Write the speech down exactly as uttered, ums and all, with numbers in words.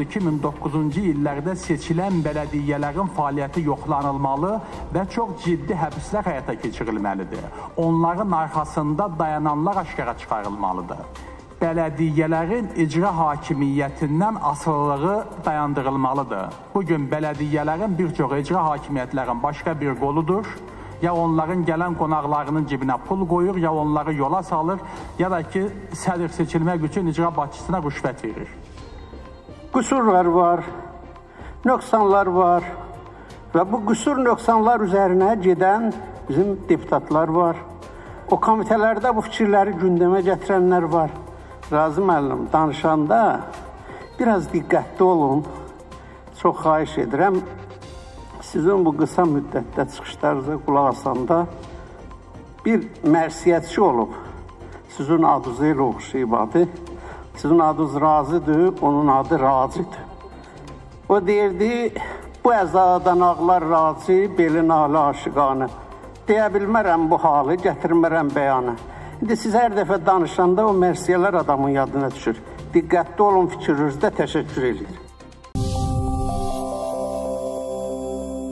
iki min doqquz illərdə seçilən bələdiyyələrin fəaliyyəti yoxlanılmalı və çox ciddi həbslər həyata keçirilməlidir. Onların arxasında dayananlar aşkara çıxarılmalıdır. Bələdiyyələrin icra hakimiyyətindən asılılığı dayandırılmalıdır. Bugün bələdiyyələrin bir çox icra hakimiyyətlərin başqa bir qoludur. Ya onların gələn qonaqlarının cibinə pul qoyur, ya onları yola salır, ya da ki, sədr seçilmək üçün icra başçısına rüşvət verir. Qüsurlar var, nöqsanlar var və bu qüsur nöqsanlar üzərinə gedən bizim deputatlar var. O komitələrdə bu fikirləri gündəmə gətirənlər var. Razı müəllim, danışanda biraz diqqətli olun, çox xahiş edirəm. Sizin bu qısa müddətdə çıxışlarınıza qulaq asanda bir mərsiyyətçi olub. Sizin adınız elə oxşayıb adı. Sizin adınız Razıdır, onun adı Racidir. O deyirdi, bu əzadan ağlar Raci, belin ağlı aşıqanı. Deyə bilmərəm bu halı, gətirmərəm bəyanı. İndi siz hər dəfə danışanda o mərsiyyələr adamın yadına düşür. Diqqətli olun fikrinizdə, təşəkkür edir.